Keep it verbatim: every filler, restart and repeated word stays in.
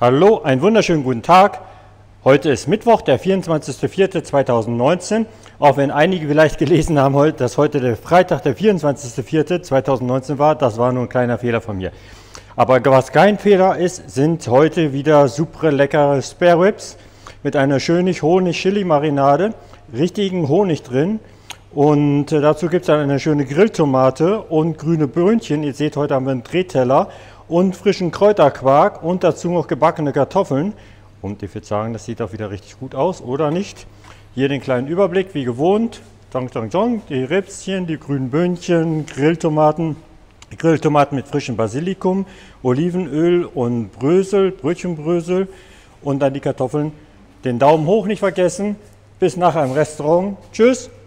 Hallo, einen wunderschönen guten Tag. Heute ist Mittwoch, der vierundzwanzigste vierte zweitausendneunzehn. Auch wenn einige vielleicht gelesen haben, dass heute der Freitag, der vierundzwanzigste vierte zweitausendneunzehn war, das war nur ein kleiner Fehler von mir. Aber was kein Fehler ist, sind heute wieder super leckere Spare Ribs mit einer schönen Honig-Chili-Marinade, richtigen Honig drin. Und dazu gibt es dann eine schöne Grilltomate und grüne Brötchen. Ihr seht, heute haben wir einen Drehteller und frischen Kräuterquark und dazu noch gebackene Kartoffeln. Und ich würde sagen, das sieht auch wieder richtig gut aus, oder nicht? Hier den kleinen Überblick, wie gewohnt. Dong, dong, dong. Die Ribschen, die grünen Böhnchen, Grilltomaten. Grilltomaten mit frischem Basilikum, Olivenöl und Brösel, Brötchenbrösel. Und dann die Kartoffeln. Den Daumen hoch nicht vergessen. Bis nachher im Restaurant. Tschüss!